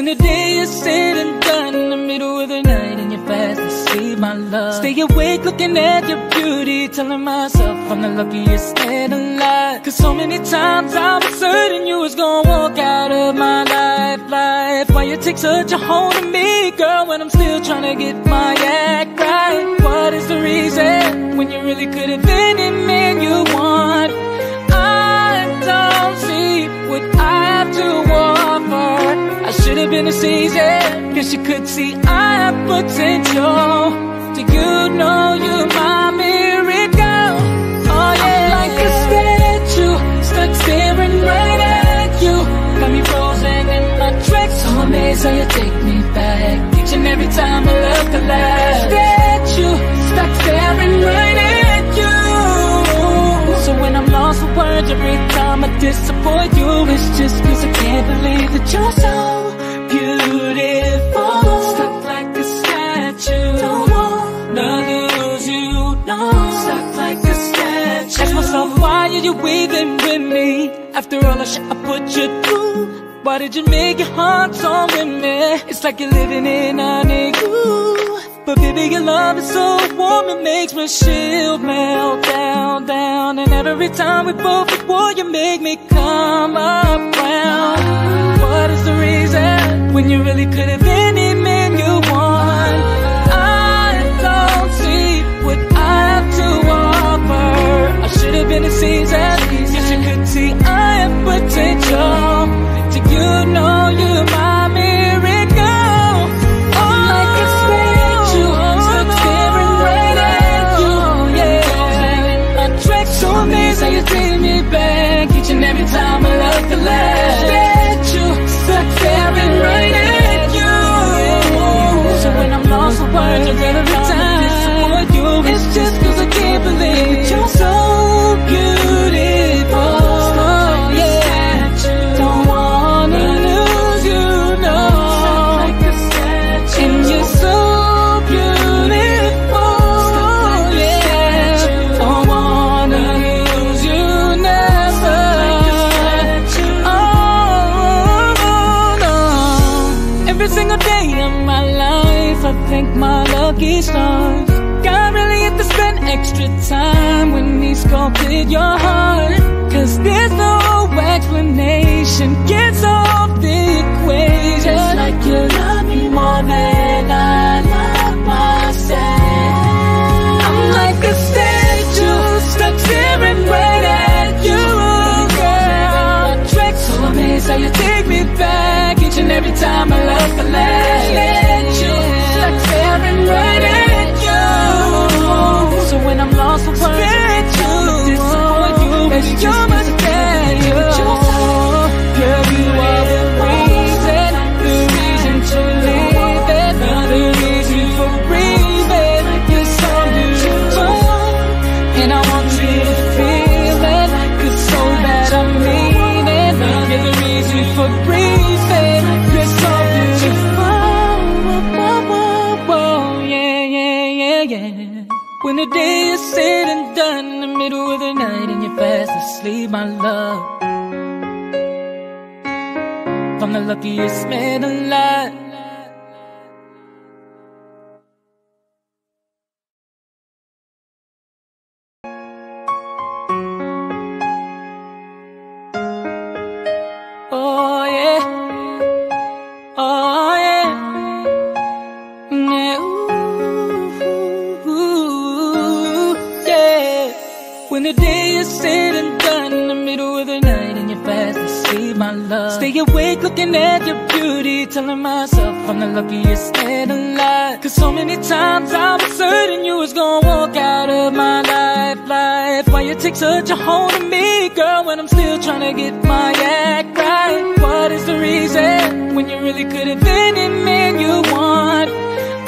When the day is said and done, in the middle of the night and you're fast asleep, my love. Stay awake looking at your beauty, telling myself I'm the luckiest man alive. Cause so many times I was certain you was gonna walk out of my life. Why you take such a hold of me, girl, when I'm still trying to get my act right? What is the reason, when you really could have been the man you want? I don't see what I have to offer. I should've been a season, guess you could see I have potential. Do you know you're my miracle? Oh yeah. I'm like a statue, stuck staring right at you. Got me frozen in my tracks, so amazed how you take me back. Each and every time I look alive. Statue, stuck staring right at you. So when I'm lost for words, every time I disappoint you, it's just cause I can't believe that you're so beautiful, stuck like a statue. Don't wanna lose you, no. Stuck like a statue. Ask myself, why are you weaving with me? After all the shit I put you through, why did you make your heart so with me? It's like you're living in a igloo, but baby, your love is so warm, it makes my shield melt down. And every time we both at war, you make me come up round. What is the reason, when you really could have been any man you want? I don't see what I have to offer. I should have been a season, yes you could see I have potential. Do you know you're my miracle? I'm like a statue, stuck staring right at you. Yeah, in my tracks, so amazed how you take me back. Each and every time I look alive. Staring right at you. So when I'm lost for words, I run out of time. Disappoint you. It's just cause I can't believe that you're so beautiful. Stuck like a statue. Don't wanna lose you, no. Stuck like a statue. And you're so beautiful. Stuck like a statue. Don't wanna lose you, never. Stuck like a statue. Every single day of my life, I thank my lucky stars. God really had to spend extra time when he sculpted your heart. Cause there's no explanation, gets off the equation. Just like you love me more than I love myself. I'm like a statue, stuck staring right at you, girl. Tricks, so amazed how you take me back. And every time I look at you, stuck staring right at you. So when I'm lost for words, I can't disappoint you. It's your mistake, but you're so beautiful. You are the reason to leave it, another reason for breathing. You're so beautiful, and I want you to feel it. Cause so bad I mean it, another reason for breathing. When the day is said and done, in the middle of the night and you're fast asleep, my love. I'm the luckiest man alive. When the day is said and done, in the middle of the night and you're fast asleep, my love. Stay awake looking at your beauty, telling myself I'm the luckiest man alive. Cause so many times I was certain you was gonna walk out of my life. Why you take such a hold of me, girl, when I'm still trying to get my act right? What is the reason, when you really could have been the man you want?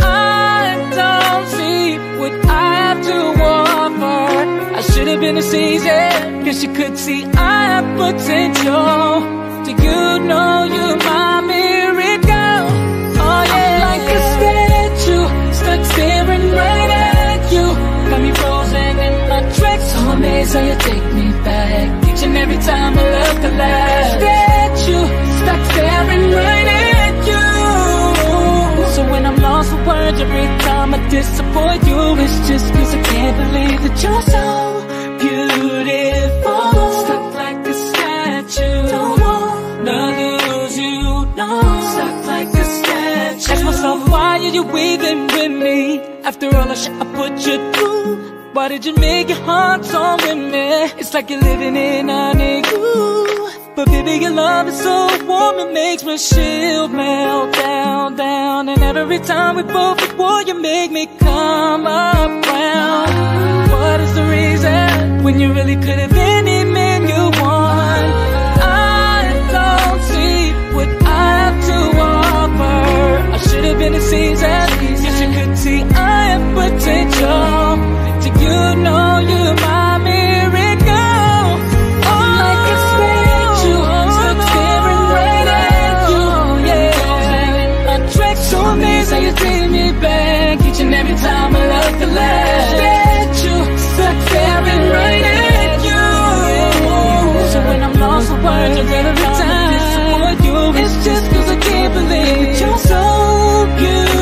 I don't see what I have to offer. I should've been a season, guess you could see I have potential. Do you know you're my miracle? Oh yeah. I'm like a statue, stuck staring right at you. Got me frozen in my tracks, so amazed how you take me back. Each and every time I look alive. Statue, stuck staring right at you. disappoint you, it's just cause I can't believe that you're so beautiful. Stuck like a statue, don't wanna lose you, no. Stuck like a statue. Ask myself, why are you even with me? After all the shit I put you through, why did you make your heart so with me? It's like you're living in a igloo, but baby your love is so warm, it makes my shield melt down, down. And every time we both at war, you make me come up round. What is the reason when you really could have any man you want? I don't see what I have to offer. I should have been a season. Yes, you could see I have potential. You know you're my miracle. Oh, like a statue, I'm stuck staring right at you. Yeah, my track's so amazing, you take me back each and every time I look at that statue, stuck staring right at you. So when I'm lost for words, I get every time I disappoint you. It's just cause I can't believe that you're so beautiful.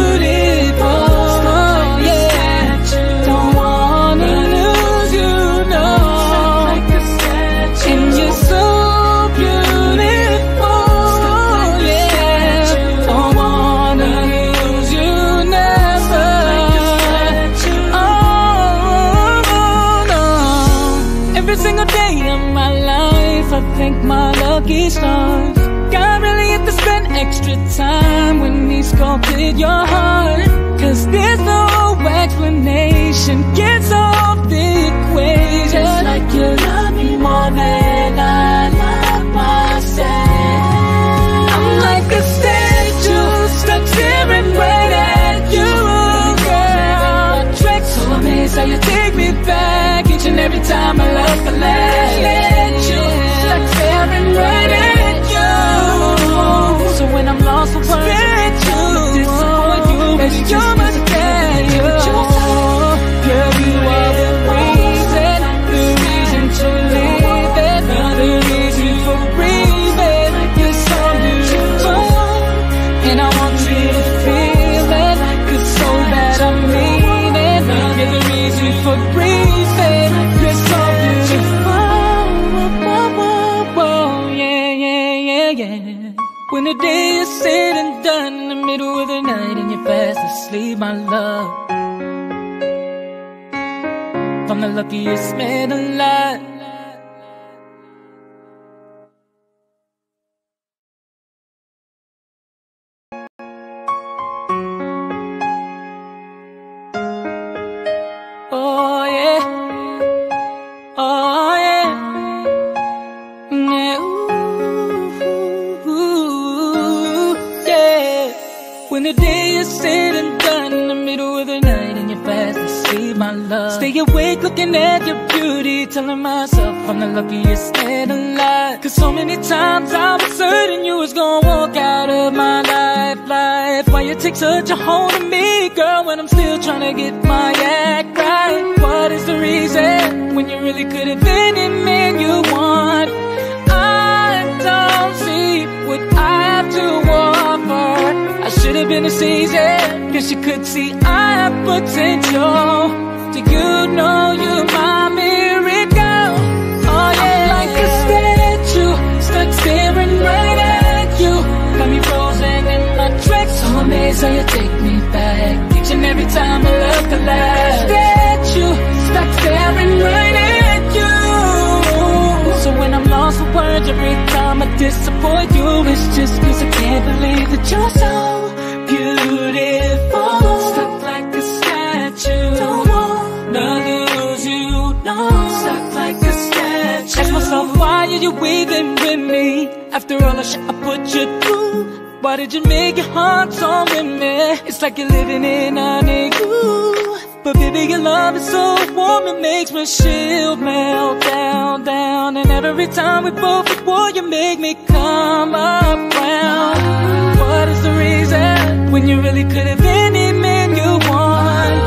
Thank my lucky stars, God really had to spend extra time when he sculpted your heart. Cause there's no explanation, can't solve the equation. Just like you love me more than I love myself, I'm like a statue, stuck staring right at you, girl. Tricks so amazing how you take me back each and every time I look at that you, staring right at you. So when I'm lost for words, I can't disappoint you. It's your mistake. Girl, you are the reason to leave it, the reason for breathing. You're so beautiful, and I want you to feel it, cause so bad I mean it. You're the reason for breathing. You're so beautiful. When the day is said and done, in the middle of the night and you're fast asleep, my love, I'm the luckiest man alive. When the day is said and done, in the middle of the night and you're fast asleep, my love, stay awake looking at your beauty, telling myself I'm the luckiest man alive. Cause so many times I was certain you was gonna walk out of my life. Why you take such a hold of me, girl, when I'm still trying to get my act right? What is the reason when you really could have been any man you want? I don't see what I have to offer. Should have been a season, cause you could see I have potential. Do you know you're my miracle? Oh yeah, I'm like a statue, stuck staring right at you. Got me frozen in my tracks, so amazed how you take me back each and every time I look at that statue, stuck staring right at you. So when I'm lost for words, every time I disappoint you, it's just cause I can't believe that you're so beautiful, stuck like a statue. Don't wanna lose you, no. Stuck like a statue. Ask myself, why are you even with me? After all the shit I put you through, why did you make your heart so with me? It's like you're living in an igloo, but baby your love is so warm, it makes my shield melt down, down. And every time we both at war, you make me come up round. What is the reason when you really could have any man you want?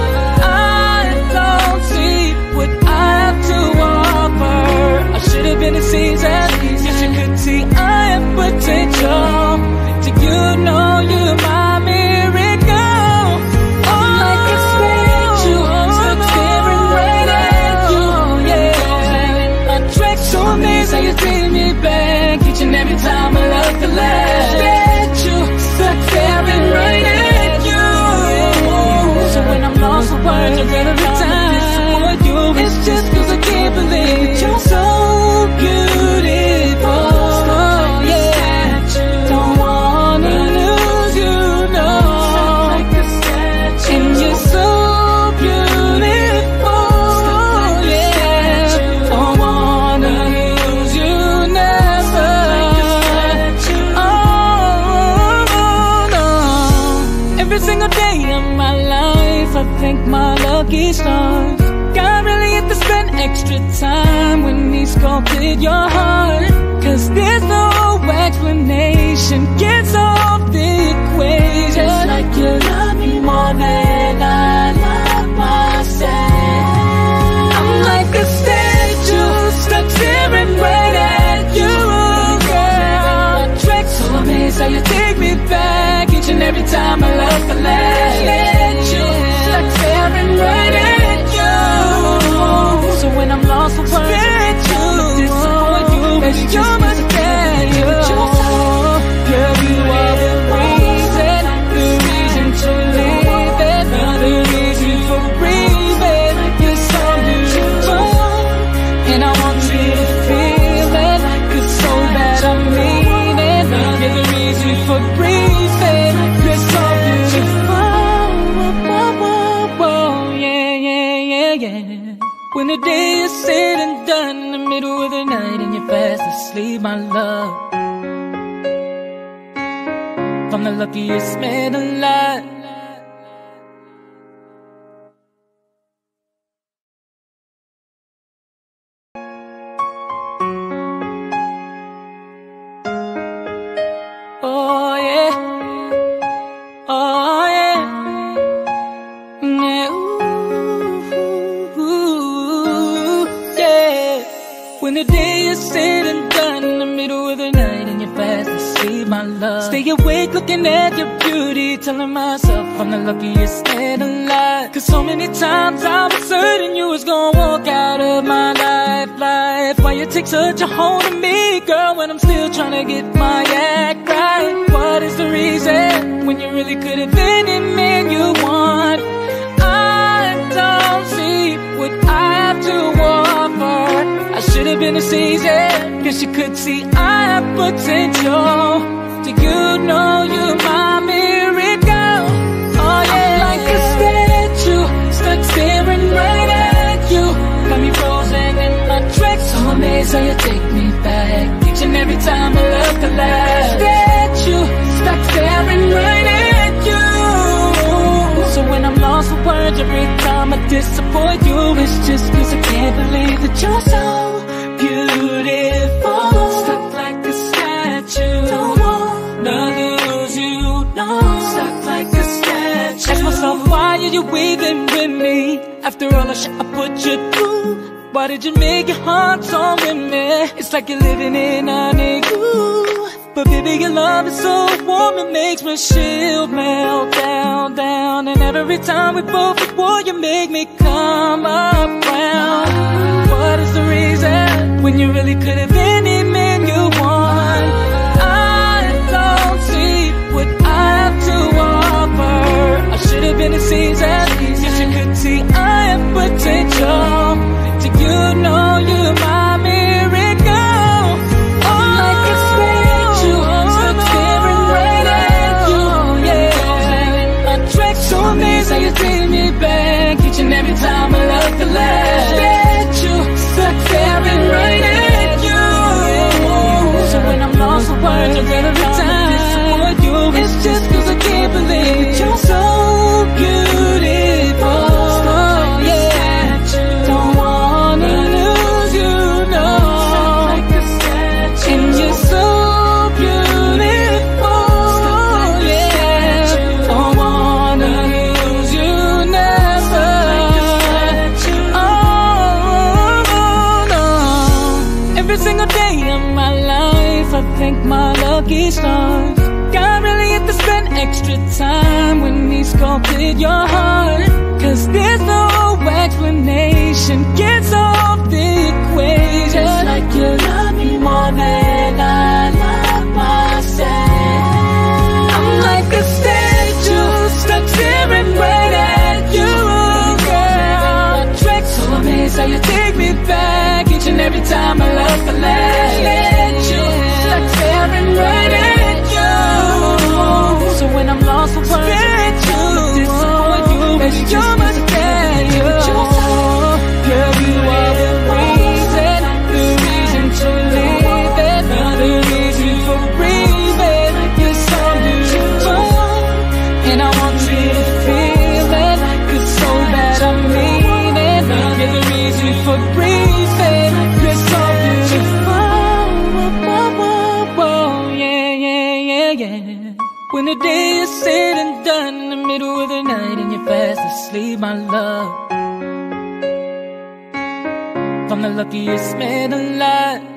I don't see what I have to offer. I should have been a season. Yes, you could see I have potential. Do you know you're my miracle? Oh, like a thank my lucky stars. God really had to spend extra time when he sculpted your heart, 'cause there's no explanation, can't solve the equation. Just like you love me more than I love myself, I'm like a statue stuck staring right at you, girl. So amazed how you take me back each and every time I love the last. You stuck staring right at you. So when I'm lost for words, I'm disappointed you, but you're my statue. Girl, you are the reason to live, another reason for breathing. You're so beautiful, and I want you to feel it, 'cause so bad I mean it. You're the reason for breathing. You're so beautiful. Yeah, yeah, yeah, yeah. When the day is said and done, in the middle of the night and you're fast asleep, my love, I'm the luckiest man alive. Oh yeah, oh yeah, yeah, ooh, ooh, yeah. When the day is said and done, in the middle of the night and you're fast asleep, my love, stay awake looking at your beauty, telling myself I'm the luckiest man alive. 'Cause so many times I was certain you was gonna walk out of my life. Why you take such a hold of me, girl, when I'm still trying to get my act right? What is the reason when you really could have been in man you want? I don't see what I have to offer. I should have been a season, 'cause you could see I have potential. Do you know you're my miracle? Oh yeah, I'm like a statue stuck staring right at you. Got me frozen in my tracks, so amazed how you take me back each and every time I look alive. Statue stuck staring right at you. So when I'm lost for words, every time I disappoint you, it's just 'cause I can't believe that you're so beautiful. Stuck like a statue, don't lose you, no. Stuck like a statue. Ask myself, why are you weaving with me? After all the shit I put you through, why did you make your heart torn with me? It's like you're living in a new. But baby, your love is so warm, it makes my shield melt down. And every time we both at war, you make me come up round. What is the reason when you really could have been any man you want? I should have been a season, yes, you could see I have potential. Do you know you're my miracle? I'm like a statue, stuck staring right at you. Yeah, I'm in my tracks, so amazed how you take me back each and every time I look alive. Statue, stuck staring right at you. So when I'm lost for words, I'm ready to disappoint you. It's just 'cause I can't believe that you're so beautiful. Stuck like a statue. Don't wanna lose you, no. Stuck like a statue. And you're so beautiful. Stuck like a statue. Don't wanna lose you, never. Stuck like a statue. Oh no. Every single day of my life, I thank my lucky stars. God really had to spend extra time when he sculpted your heart, 'cause there's no explanation, can't solve the equation. Just like you love me more than I love myself, I'm like a statue stuck staring right at you, girl. So amazed how you take me back each and every time I love the last. Statue stuck staring right at you. So when I'm lost for words, I'm disappointed. When the day is said and done, in the middle of the night and you're fast asleep, my love. If I'm the luckiest man alive.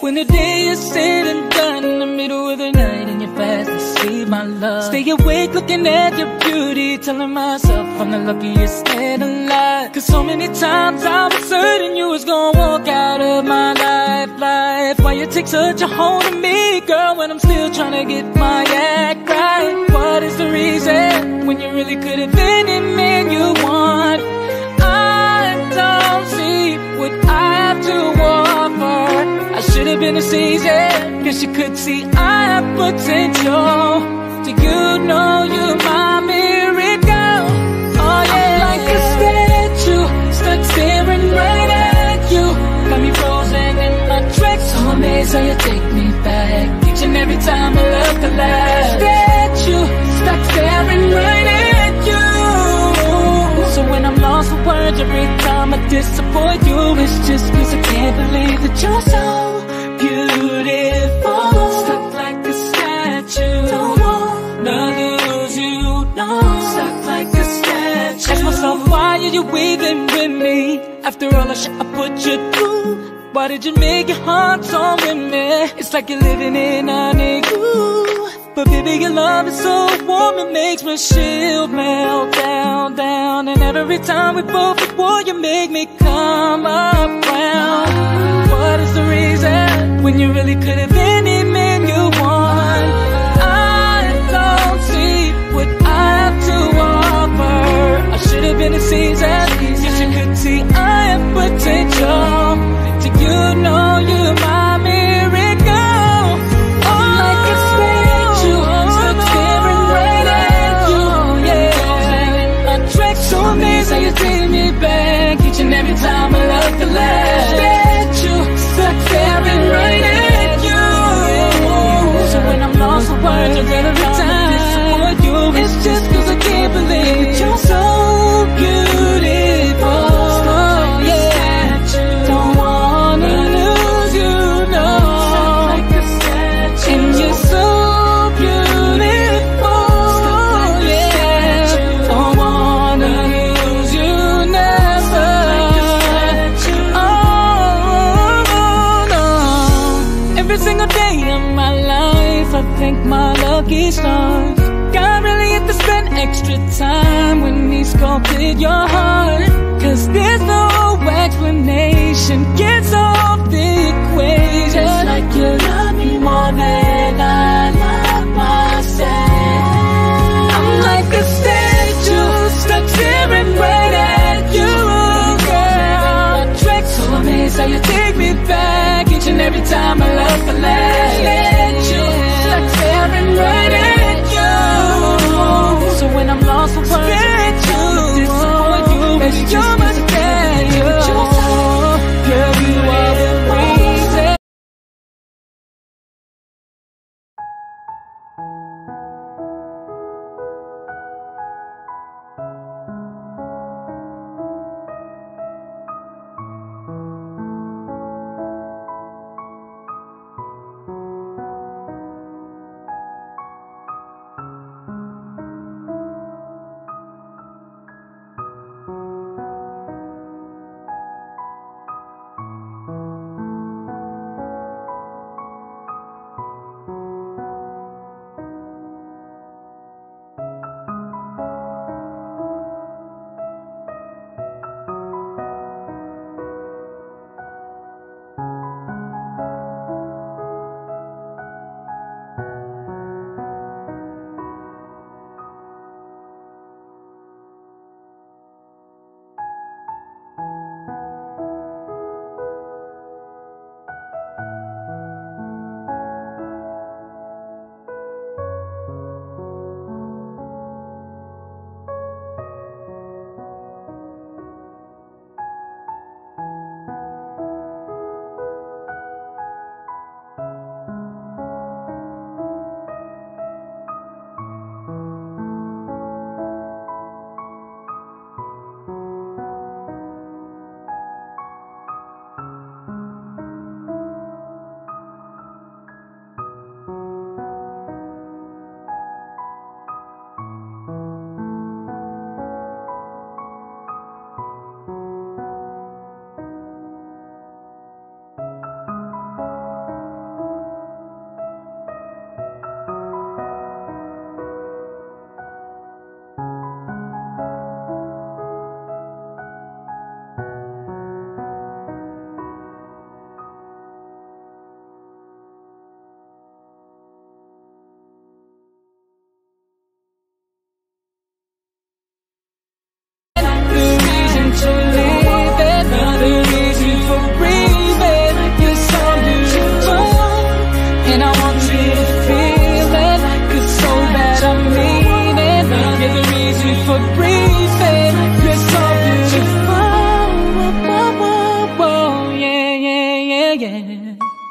When the day is said and done, in the middle of the night and you're fast asleep, my love. Stay awake looking at your beauty. beauty, telling myself I'm the luckiest man alive. Cause so many times I was certain you was gonna walk out of my life. Why you take such a hold of me, girl, when I'm still trying to get my act right? What is the reason when you really could have been the man you want? I don't see what I have to offer. I should have been a season, cause you could see I have potential. Do you know you're my miracle? Oh yeah, I'm like a statue, stuck staring right at you. Got me frozen in my tracks, so amazed how you take me back. Each and every time I look alive. Statue, stuck staring right at you. So when I'm lost for words, every time I disappoint you, it's just cause I can't believe that you're so beautiful. Stuck like a statue, don't lose you, no. Stuck like a statue. Ask myself, why are you weaving with me? After all the shit I put you through, why did you make your heart so with me? It's like you're living in a igloo, but baby your love is so warm, it makes my shield melt down. And every time we both at war, you make me come up round. What is the reason when you really could have been the man you want? I should have been a season. Yes, you could see I have potential. Do you know you're my miracle? I'm like a statue, stuck staring right at you. Yeah, in my tracks, so amazed how you take me back. Each and every time I look alive. Statue, stuck staring right at you. So when I'm lost for words, you're gonna disappoint you. It's just cause I can't believe that you're so beautiful. Stuck like a statue. Don't wanna lose you, no. Stuck like a statue. And you're so beautiful. Stuck like a statue. Don't wanna lose you, never. Stuck like a statue. Oh no. Every single day of my life, I thank my lucky stars. God really had to spend extra time when he sculpted your heart. Cause there's no explanation, gets off the equation. Just like you love me more than I love myself. I'm like a statue, stuck staring right at you, girl. Tricks, so amazed how you take me back. Each and every time I love the last statue, stuck staring right at you. So when I'm lost for words, I'm trying to disappoint you. It's just my statue. Girl, you are the reason.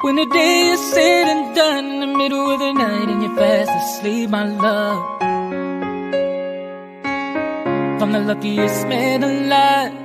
When the day is said and done, in the middle of the night, and you're fast asleep, my love. I'm the luckiest man alive.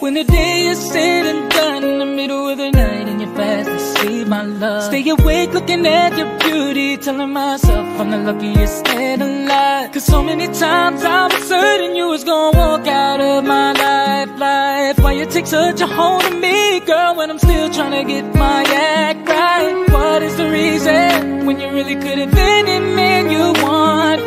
When the day is said and done, in the middle of the night, and you're fast asleep, my love. Stay awake looking at your beauty, telling myself I'm the luckiest man alive. Cause so many times I was certain you was gonna walk out of my life. Why you take such a hold of me, girl, when I'm still trying to get my act right? What is the reason, when you really could have been the man you want?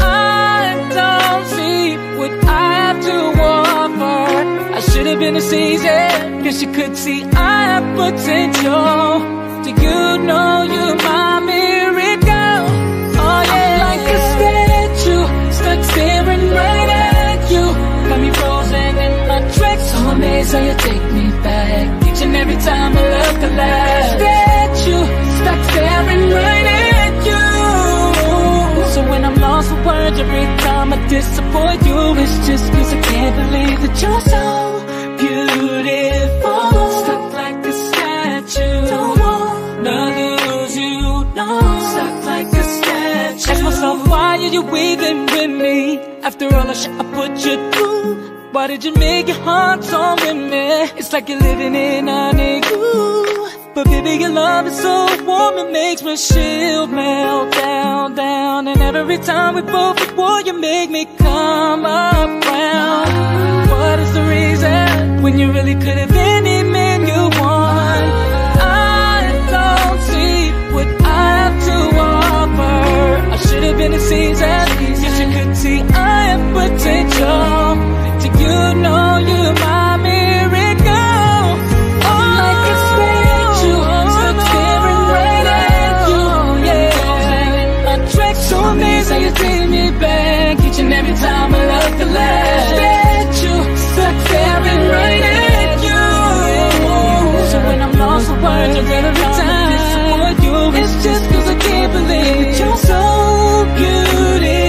I don't see what I have to offer. I should've been this easy, guess you could see I have potential. Do you know you're my miracle? Oh yeah, I'm like a statue, stuck staring right at you. Got me frozen in my tracks, so amazed how you take me back. Each and every time I look alive. Statue, stuck staring right at you. So when I'm lost for words, every time I disappoint you, it's just cause I can't believe that you're so beautiful. Stuck like a statue, don't wanna lose you, no. Stuck like a statue. Ask myself, why are you weaving with me? After all the shit I put you through, why did you make your heart so with me? It's like you're living in a igloo, but baby your love is so warm, it makes my shield melt down. And every time we both at war, you make me come up round. What is the reason, when you really could have been any man you want? I don't see what I have to offer. I should have been a season, yes you could see I have potential. Do you know you're my miracle? I'm like a statue, stuck staring right at you. Yeah, my track so amazed how you take me back. Each and every time I look alive. Statue, stuck staring right at you. So when I'm lost for words, every time I disappoint you, it's just cause I can't believe that you're so beautiful.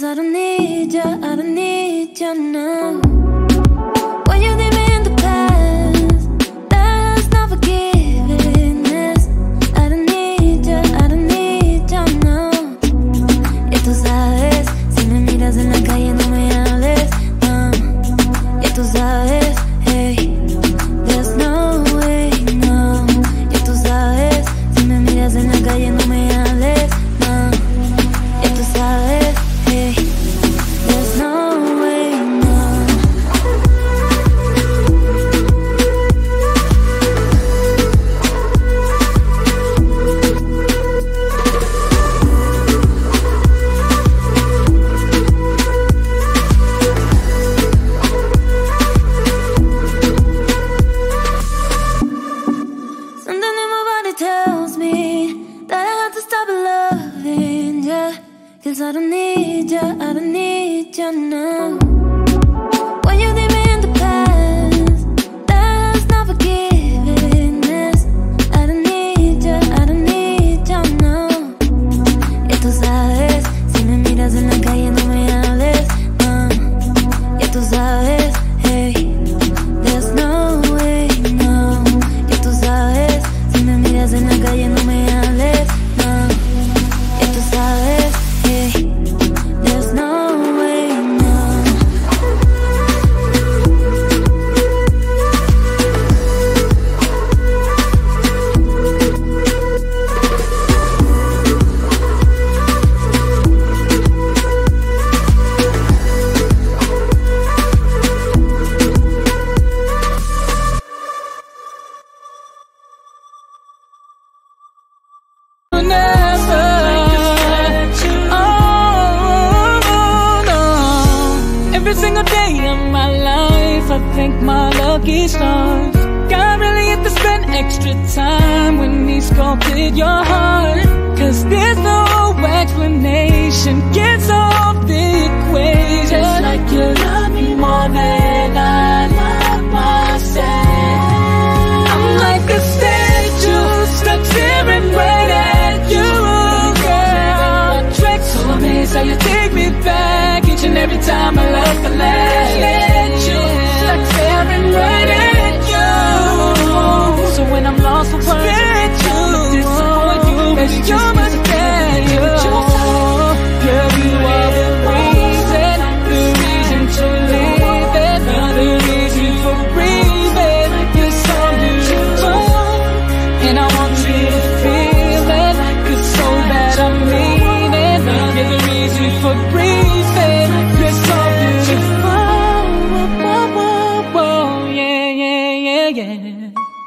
I don't need ya, I don't need ya now. When you leave me in the past, that's not forgiveness. I don't need ya, I don't need ya now. Ya tú sabes, si me miras en la calle no me hables, no. Ya tú sabes, hey, there's no way, no. Ya tú sabes, si me miras en la calle no me hables, no. Ya tú sabes. lucky stars. God really had to spend extra time when he sculpted your heart, 'cause there's no explanation, can't solve the equation. Just like you love me more than I love myself, I'm like a statue stuck staring right at you, girl. So amazed how you take me back each and every time I love the last statue stuck staring right at you. So when I'm lost for words, I'm disappointed you, but you're my statue. Girl, you are the reason to live, another reason for breathing. You're so beautiful, and I want you to feel it, 'cause so bad I mean it. Another reason for breathing. You're so beautiful, yeah, yeah, yeah, yeah.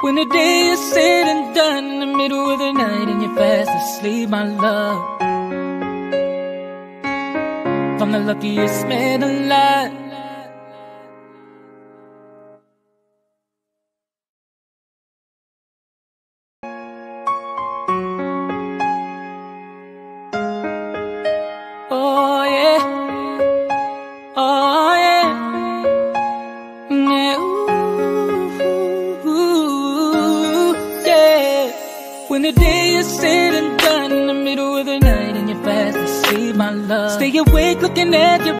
When the day is said and done, in the middle of the night and you're fast asleep, my love, I'm the luckiest man alive. When the day is said and done, in the middle of the night and you're fast asleep, my love, stay awake looking at your